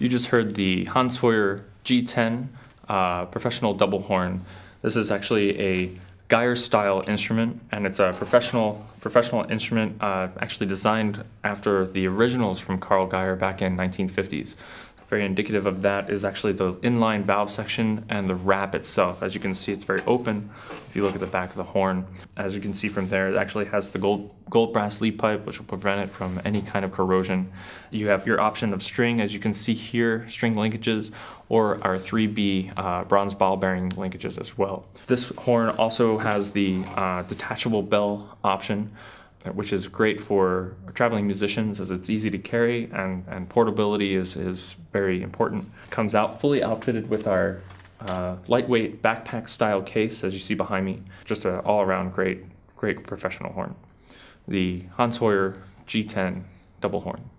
You just heard the Hans Hoyer G10 professional double horn. This is actually a Geyer-style instrument, and it's a professional instrument actually designed after the originals from Carl Geyer back in 1950s. Very indicative of that is actually the inline valve section and the wrap itself. As you can see, it's very open. If you look at the back of the horn, as you can see from there, it actually has the gold brass lead pipe, which will prevent it from any kind of corrosion. You have your option of string, as you can see here, string linkages, or our 3B bronze ball bearing linkages as well. This horn also has the detachable bell option, which is great for traveling musicians as it's easy to carry, and portability is very important. Comes out fully outfitted with our lightweight backpack style case, as you see behind me. Just an all-around great professional horn. The Hans Hoyer G10 double horn.